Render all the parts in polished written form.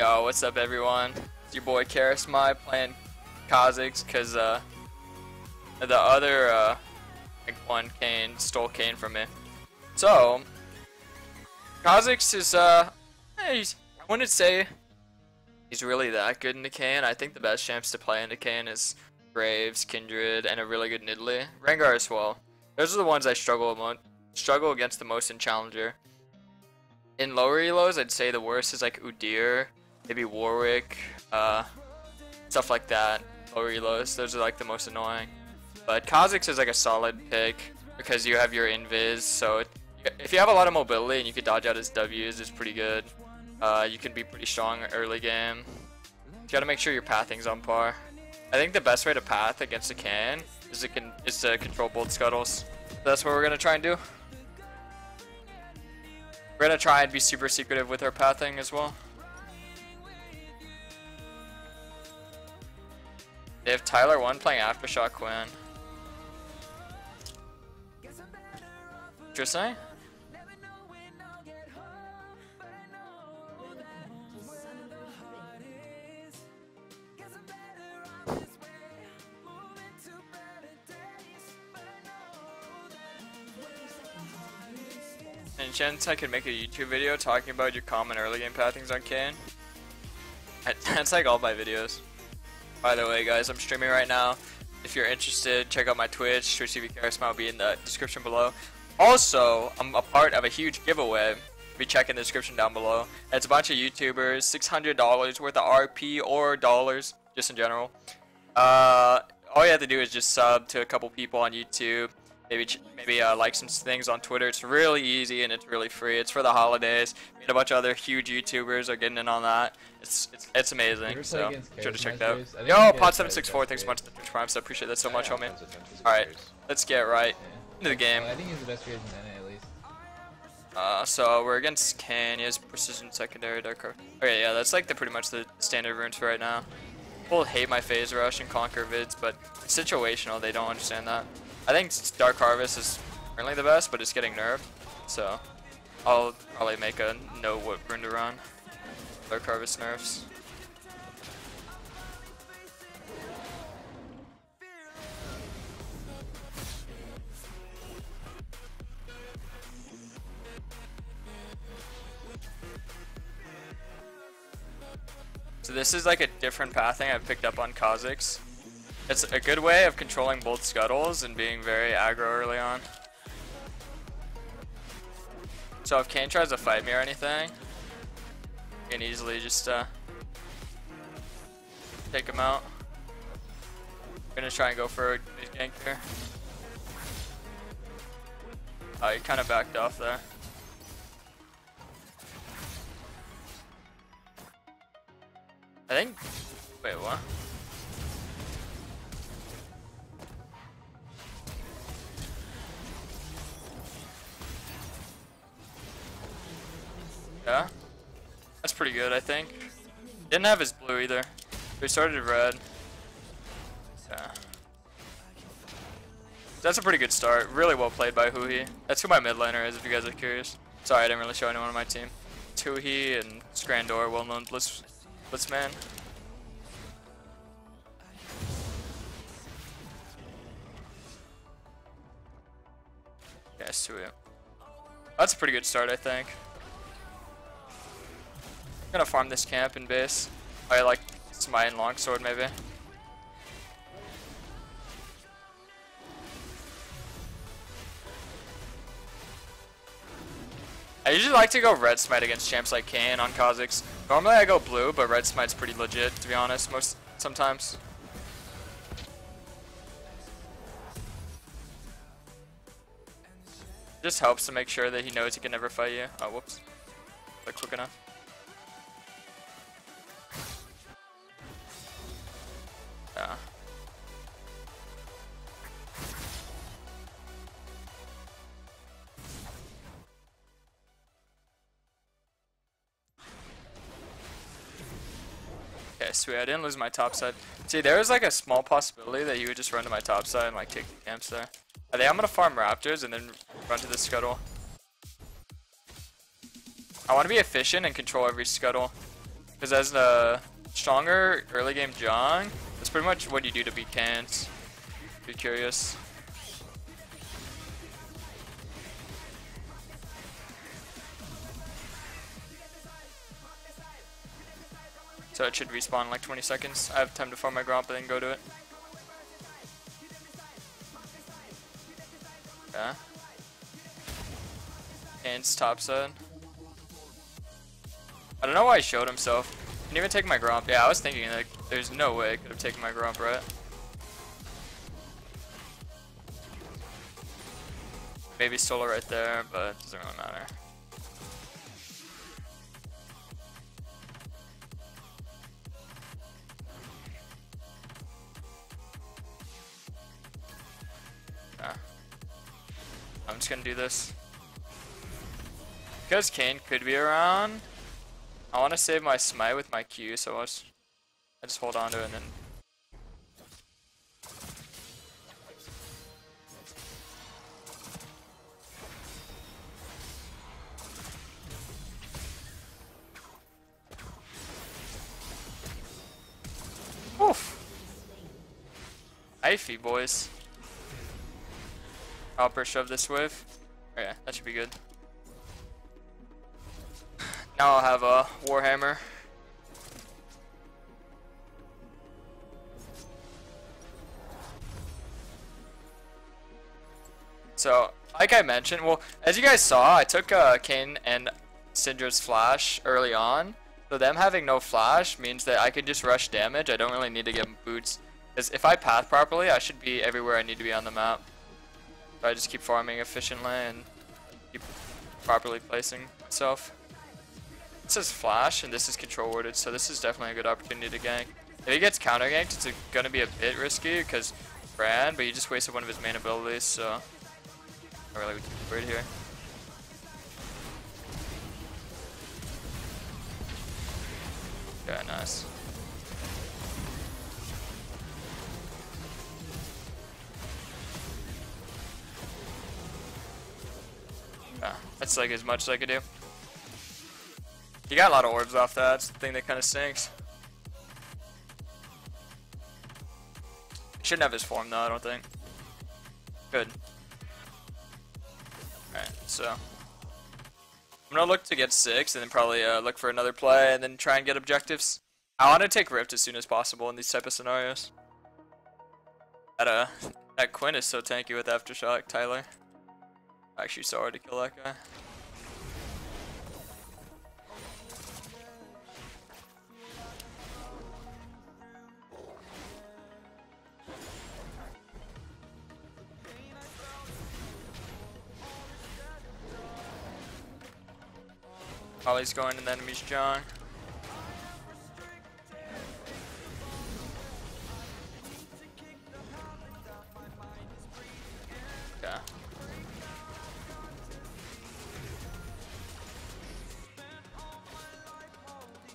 Yo, what's up everyone? It's your boy Karasmai playing Kha'Zix because the other one stole Kayn from me. So Kha'Zix is I wouldn't say he's really that good into Kayn. I think the best champs to play into Kayn is Graves, Kindred, and a really good Nidalee. Rengar as well. Those are the ones I struggle against the most in Challenger. In lower elos, I'd say the worst is like Udyr, maybe Warwick, stuff like that. Lower elos, those are like the most annoying. But Kha'Zix is like a solid pick because you have your invis, so if you have a lot of mobility and you can dodge out his W's, it's pretty good. You can be pretty strong early game. You gotta make sure your pathing's on par. I think the best way to path against a Kayn is to control both scuttles. So that's what we're gonna try and do. We're gonna try and be super secretive with our pathing as well. They have Tyler1 playing Aftershock Quinn. Interesting. Chance I could make a YouTube video talking about your common early game pathings on Kayn. That's like all my videos. By the way guys, I'm streaming right now. If you're interested, check out my Twitch. TwitchTVKarasMai will be in the description below. Also, I'm a part of a huge giveaway. Be checking the description down below. It's a bunch of YouTubers, $600 worth of RP or dollars, just in general. All you have to do is just sub to a couple people on YouTube. Maybe like some things on Twitter. It's really easy and it's really free. It's for the holidays. Me and a bunch of other huge YouTubers are getting in on that. It's amazing. So sure to check that out. Yo, Pod764, thanks so much to the Twitch Prime. So I appreciate that so much, homie. All right, let's get right into the game. I think he's the best in NA, at least. So we're against Kayn. He has precision, secondary, dark card. Okay, yeah, that's like pretty much the standard runes for right now. People hate my phase rush and conquer vids, but it's situational. They don't understand that. I think Dark Harvest is currently the best, but it's getting nerfed, so I'll probably make a know what rune to run. Dark Harvest nerfs. So this is like a different pathing I've picked up on Kha'Zix. It's a good way of controlling both scuttles and being very aggro early on. So if Kayn tries to fight me or anything, you can easily just take him out. I'm gonna try and go for a mid gank here. Oh, he kind of backed off there. I think. Wait, what? Yeah, that's pretty good, I think. Didn't have his blue either. We started red. Yeah. That's a pretty good start. Really well played by Hui. That's who my mid laner is, if you guys are curious. Sorry, I didn't really show anyone on my team. It's Hui and Scrandor, well-known Blitzman. Yeah, Hui. That's a pretty good start, I think. I'm gonna farm this camp in base. I like Smite and Longsword maybe. I usually like to go Red Smite against champs like Kayn on Kha'Zix. Normally I go blue, but Red Smite's pretty legit to be honest, sometimes. It just helps to make sure that he knows he can never fight you. Oh whoops. Like quick enough. Okay, sweet, I didn't lose my top side. See, there was like a small possibility that he would just run to my top side and like take the camps there. I think I'm gonna farm Raptors and then run to the scuttle. I wanna be efficient and control every scuttle. Because as a stronger early game Jong, that's pretty much what you do to beat Kha'Zix. Be curious. So it should respawn in like 20 seconds. I have time to farm my Gromp and then go to it. Yeah. Ants top side. I don't know why he showed himself. Didn't even take my Gromp. Yeah, I was thinking like there's no way I could have taken my Gromp, right? Maybe Solar right there, but it doesn't really matter. Nah. I'm just gonna do this. Because Kayn could be around, I want to save my smite with my Q, so I just hold on to it and then. Oof! Ify, boys. I'll push up this wave. Oh, yeah, that should be good. Now I'll have a Warhammer. So, like I mentioned, well, as you guys saw, I took Kayn and Syndra's flash early on. So them having no flash means that I could just rush damage. I don't really need to get boots. Because if I path properly, I should be everywhere I need to be on the map. So I just keep farming efficiently and keep properly placing myself. This is flash and this is control warded, so this is definitely a good opportunity to gank. If he gets counter ganked, it's gonna be a bit risky because Brad, but you just wasted one of his main abilities, so not really worried here. Yeah, nice. Yeah, that's like as much as I could do. You got a lot of orbs off that, it's the thing that kind of stinks. Shouldn't have his form though, I don't think. Good. Alright, so. I'm gonna look to get 6 and then probably look for another play and then try and get objectives. I want to take Rift as soon as possible in these type of scenarios. That Quinn is so tanky with Aftershock, Tyler. I'm actually sorry to kill that guy. Ollie's going and the enemy's John. Yeah.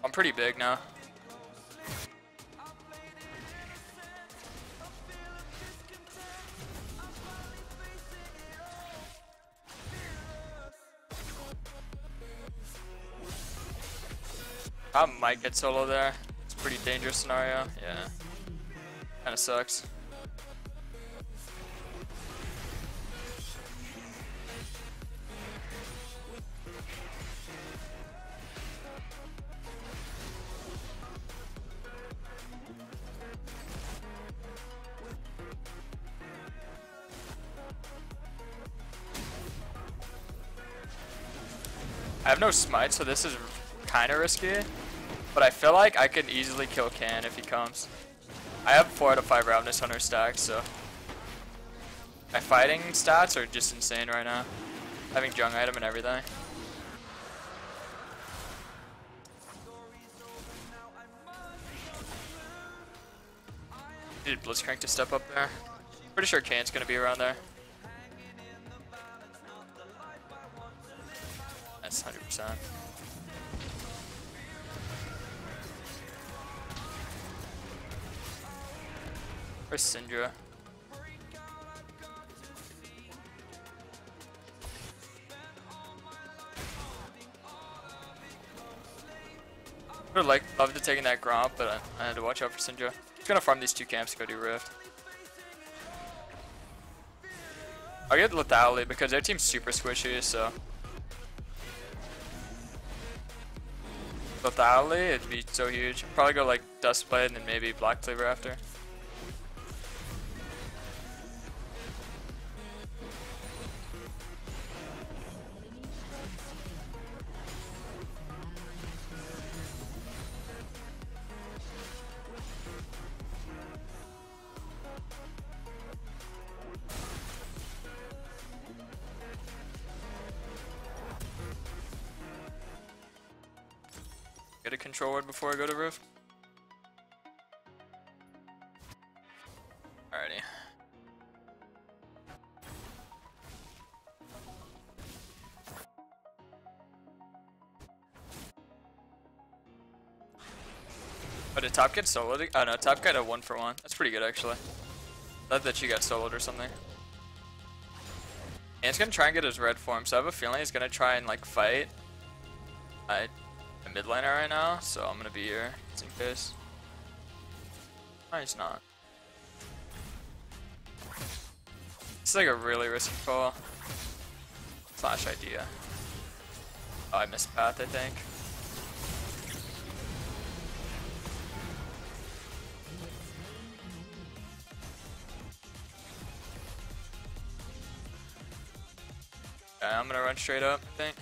I'm pretty big now. I might get solo there. It's a pretty dangerous scenario. Yeah. Kinda sucks. I have no smite, so this is kinda risky. But I feel like I could easily kill Kayn if he comes. I have 4 out of 5 Ravenous Hunter stacks, so my fighting stats are just insane right now. Having Jung item and everything. Needed Blitzcrank to step up there. Pretty sure Kane's gonna be around there. That's 100%. Or Syndra. Would have loved to take that Gromp, but I had to watch out for Syndra. He's gonna farm these two camps to go do Rift. I'll get Lethality because their team's super squishy, so. Lethality, it'd be so huge. I'd probably go like Dustblade and then maybe Black Cleaver after. Get a control word before I go to Rift. Alrighty. Oh, did Top get soloed? Oh no, Top got a 1-for-1. That's pretty good actually. Not that she got soloed or something. And he's gonna try and get his red form, so I have a feeling he's gonna try and like fight. I'm mid laner right now, so I'm gonna be here just in case. No, he's not. It's like a really risky call. Flash idea. Oh, I missed path, I think. Okay, I'm gonna run straight up, I think.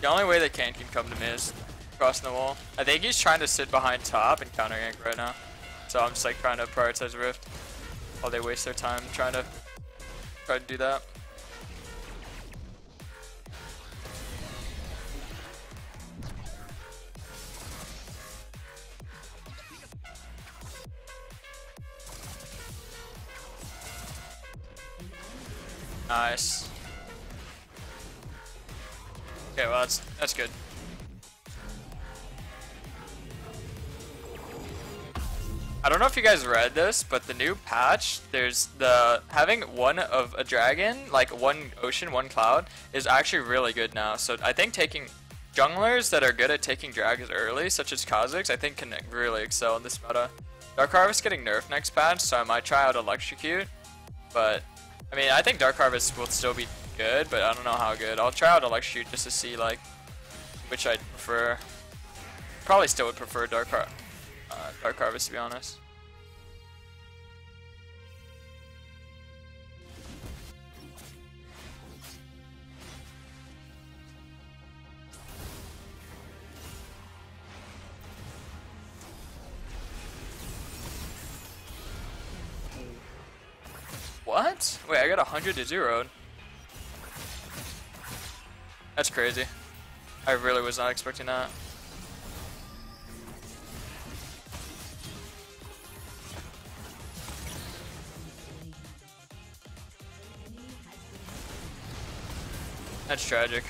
The only way that Kayn can come to me is crossing the wall. I think he's trying to sit behind Top and counter gank right now. So I'm just like trying to prioritize Rift while they waste their time trying to do that. Nice. Okay, well that's good. I don't know if you guys read this, but the new patch, there's the having one of a dragon, like one ocean, one cloud, is actually really good now. So I think taking junglers that are good at taking dragons early, such as Kha'Zix, I think can really excel in this meta. Dark Harvest getting nerfed next patch, so I might try out Electrocute. But I mean, I think Dark Harvest will still be good, but I don't know how good. I'll try out Electrocute just to see like which I'd prefer. Probably still would prefer Dark Harvest to be honest. What? Wait, I got 100-0. That's crazy. I really was not expecting that. That's tragic.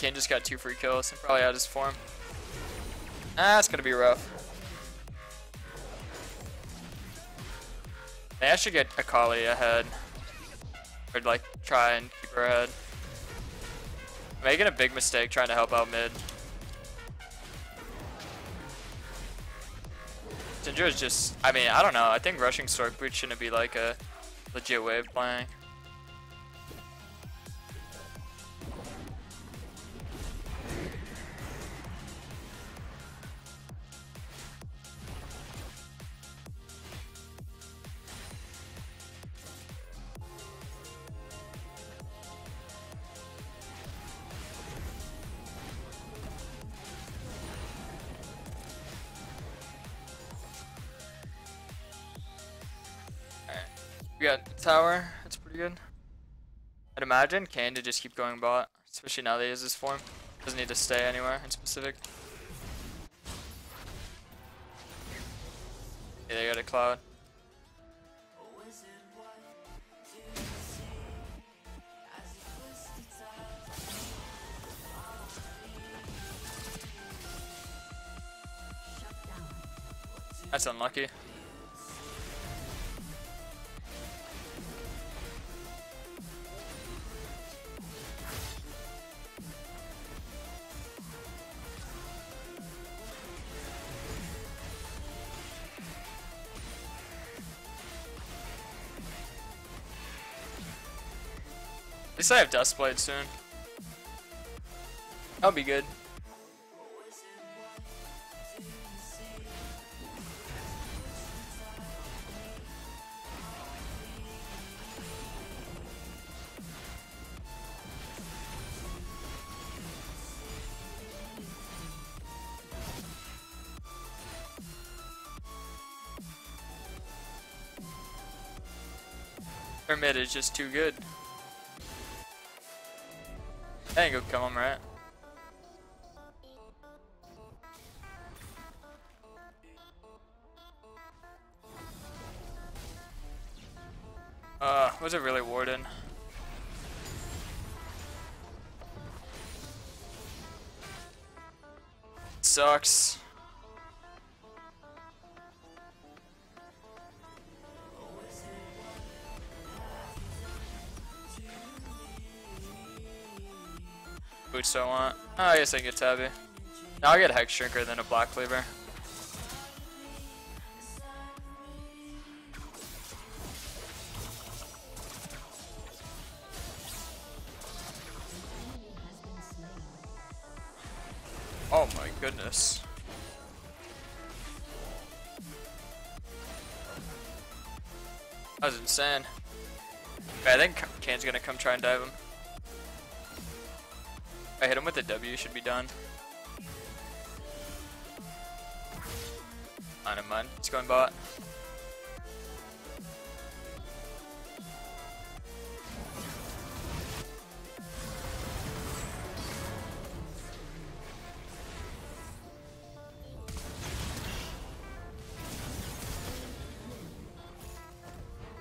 Kayn just got 2 free kills and probably out his form. Ah, it's gonna be rough. They actually get Akali ahead. Or like try and keep her ahead. I'm making a big mistake trying to help out mid. Syndra's just, I mean, I don't know. I think rushing Stork Boot shouldn't be like a legit way of playing. We got the tower. That's pretty good. I'd imagine Kayn to just keep going bot, especially now that he has this form. Doesn't need to stay anywhere in specific. Yeah, they got a cloud. That's unlucky. At least I have Dustblade soon. That'll be good. Their mid is just too good. That ain't gonna kill him, right? Was it really Warden? Sucks. Boots I want. Oh, I guess I can get Tabby. Now I get Hex Shrinker then a Black Cleaver. Oh my goodness. That was insane. I think Kane's gonna come try and dive him. I hit him with a W, should be done. Not in mind. It's going bot.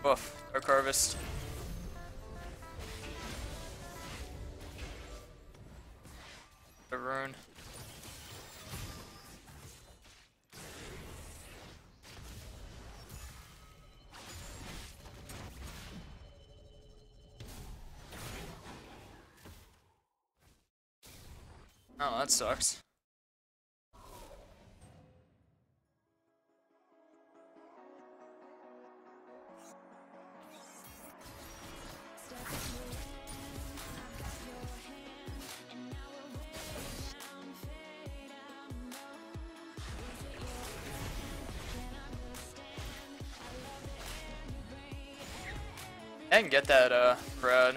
Woof, Dark Harvest. Rune. Oh, that sucks. I can get that bread.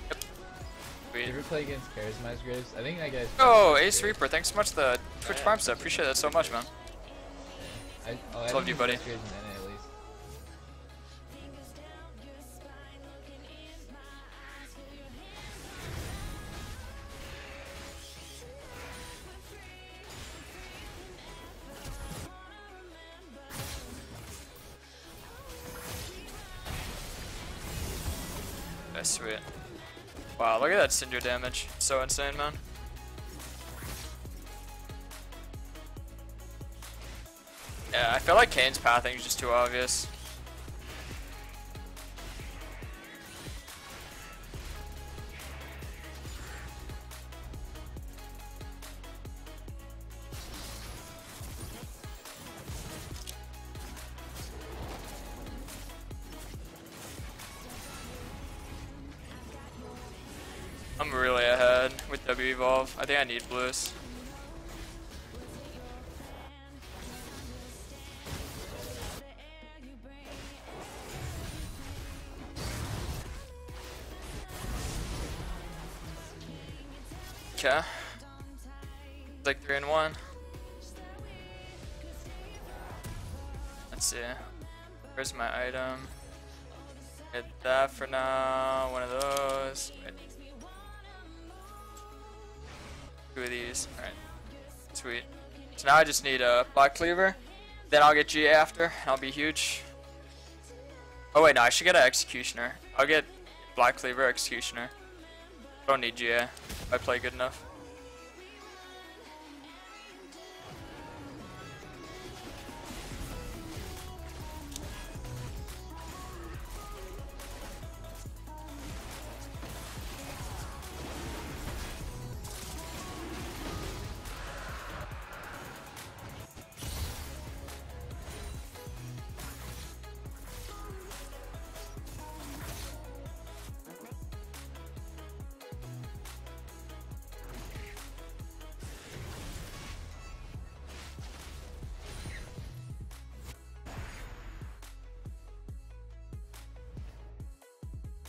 Yep. You ever play against Karasmai's Graves? I think that guy's. Oh, Ace Reaper! Thanks so much for the Twitch Prime sub. Appreciate that so much, man. I love you, buddy. NA, at least. Sweet. Wow, look at that Syndra damage. So insane, man. Yeah, I feel like Kane's pathing is just too obvious. I'm really ahead with W Evolve. I think I need blues. Okay. like 3-in-1. Let's see. Where's my item? Get that for now. One of those. Wait. 2 of these. Alright. Sweet. So now I just need a Black Cleaver. Then I'll get G after. And I'll be huge. Oh wait, no, I should get an Executioner. I'll get Black Cleaver, Executioner. Don't need GA if I play good enough.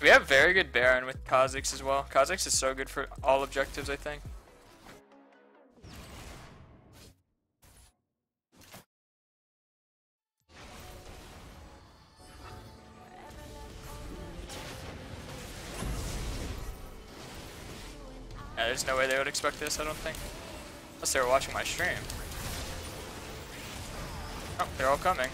We have very good Baron with Kha'Zix as well. Kha'Zix is so good for all objectives, I think. Yeah, there's no way they would expect this, I don't think. Unless they were watching my stream. Oh, they're all coming.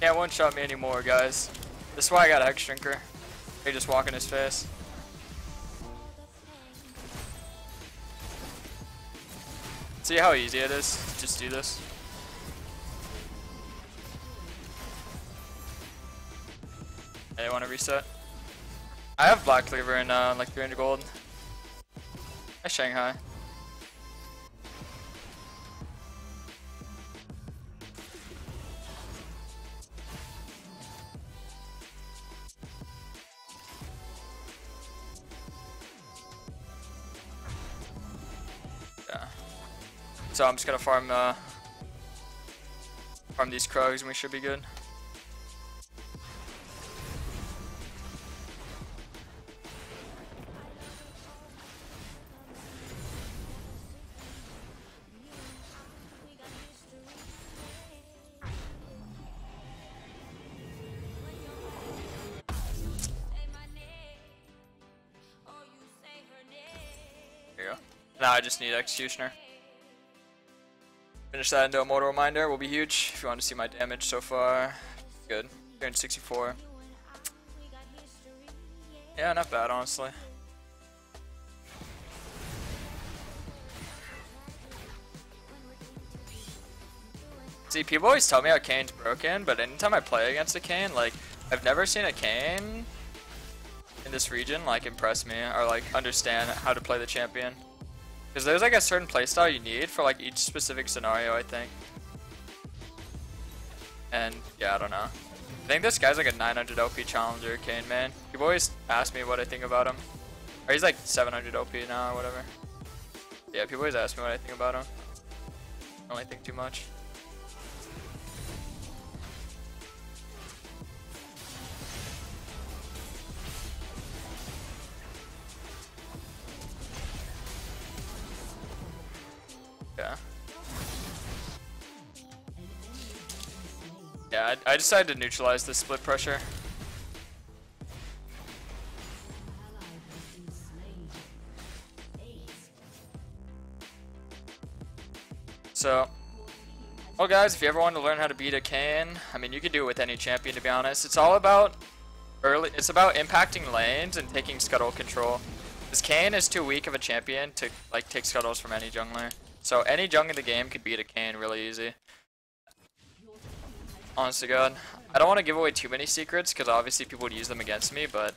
Can't one-shot me anymore, guys. This is why I got a Hex Shrinker. They just walk in his face. See how easy it is? Just do this. Hey, I want to reset. I have Black Cleaver and like 300 gold. That's Shanghai. Yeah. So I'm just gonna farm these Krugs and we should be good. Now I just need Executioner. Finish that into a Mortal Reminder, will be huge. If you want to see my damage so far, good. 364. Yeah, not bad, honestly. See, people always tell me how Kayn's broken, but anytime I play against a Kayn, like, I've never seen a Kayn in this region, like, impress me or, like, understand how to play the champion. Because there's like a certain playstyle you need for like each specific scenario, I think. And yeah, I don't know. I think this guy's like a 900 LP challenger, Kayn, man. People always ask me what I think about him. Or he's like 700 LP now or whatever. Yeah, people always ask me what I think about him. I don't really think too much. Yeah, I decided to neutralize this split pressure. So, well guys, if you ever want to learn how to beat a Kayn, I mean you can do it with any champion to be honest. It's all about it's about impacting lanes and taking scuttle control. This Kayn is too weak of a champion to like take scuttles from any jungler. So any jungler in the game could beat a Kayn really easy. Honest to God, I don't want to give away too many secrets because obviously people would use them against me, but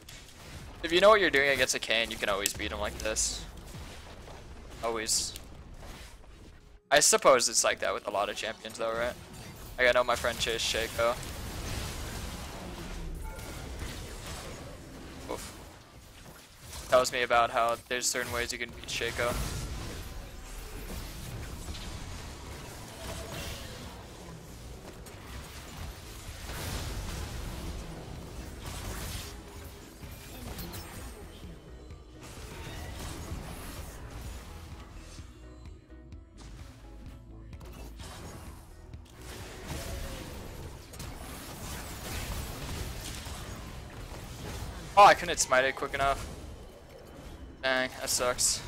if you know what you're doing against a Kayn, you can always beat him like this. always. I suppose it's like that with a lot of champions though, right? Like I know my friend Chase Shaco. Oof. Tells me about how there's certain ways you can beat Shaco. Oh, I couldn't smite it quick enough. Dang, that sucks.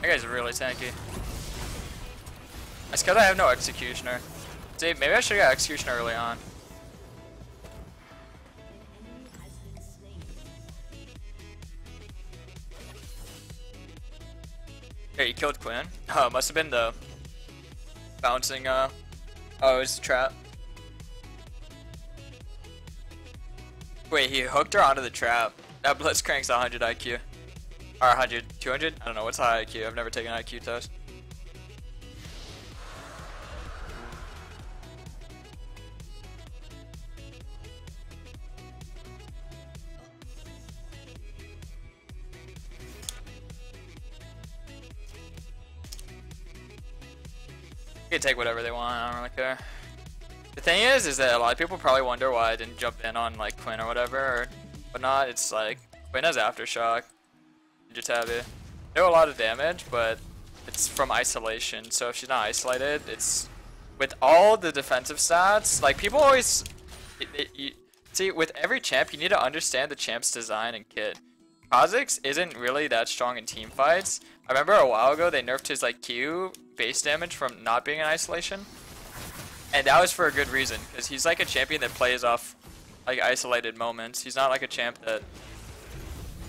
That guy's really tanky. That's because I have no Executioner. See, maybe I should have got Executioner early on. Hey, you killed Quinn. Oh, it must have been the bouncing, oh, it was a trap. Wait, he hooked her onto the trap. That Blitzcrank's 100 IQ. Or 100, 200? I don't know, what's high IQ? I've never taken an IQ test. They can take whatever they want, I don't really care. The thing is that a lot of people probably wonder why I didn't jump in on like Quinn or whatever or whatnot. It's like Quinn has Aftershock, Ninja Tabby. They do a lot of damage, but it's from isolation. So if she's not isolated, it's with all the defensive stats. Like people always, see with every champ, you need to understand the champ's design and kit. Kha'Zix isn't really that strong in team fights. I remember a while ago they nerfed his like Q base damage from not being in isolation. And that was for a good reason, because he's like a champion that plays off like isolated moments. He's not like a champ that's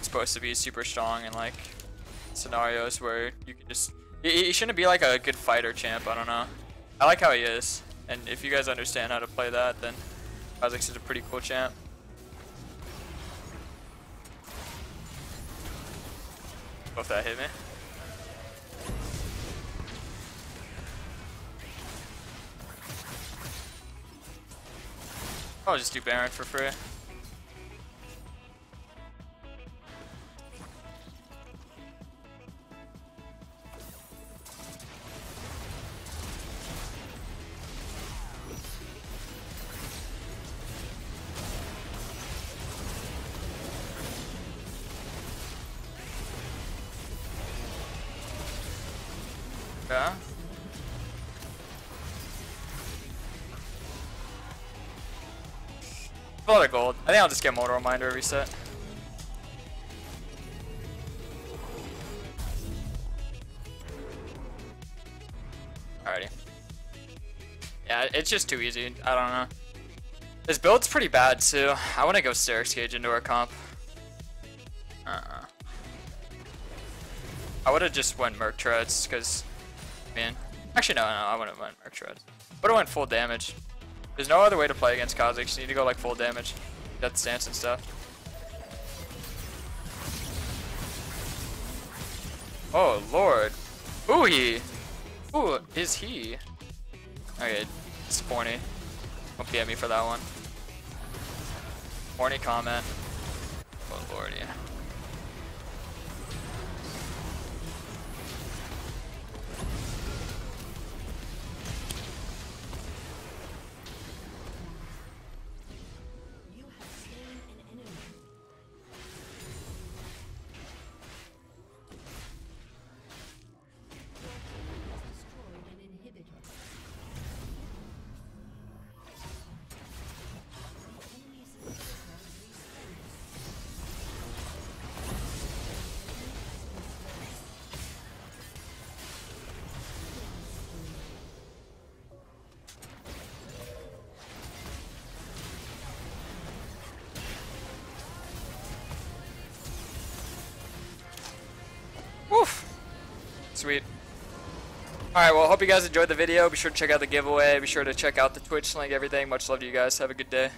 supposed to be super strong in like scenarios where you can just... He shouldn't be like a good fighter champ, I don't know. I like how he is, and if you guys understand how to play that, then Kha'Zix is a pretty cool champ. Hope that hit me. I'll just do Baron for free. Yeah. A lot of gold. I think I'll just get Mortal Reminder every set. Alrighty. Yeah, it's just too easy. I don't know. This build's pretty bad too. I want to go Sterak's Gage into our comp. I would have just went Merc Treads because, man. Actually, no, I wouldn't have went Merc Treads. Would have went full damage. There's no other way to play against Kha'Zix. You need to go like full damage, death stance and stuff. Oh lord. Ooh, he. Ooh, is he? Okay, it's horny. Don't PM me for that one. Horny comment. Oh lord, yeah. Sweet. Alright, well, hope you guys enjoyed the video. Be sure to check out the giveaway. Be sure to check out the Twitch link, everything. Much love to you guys. Have a good day.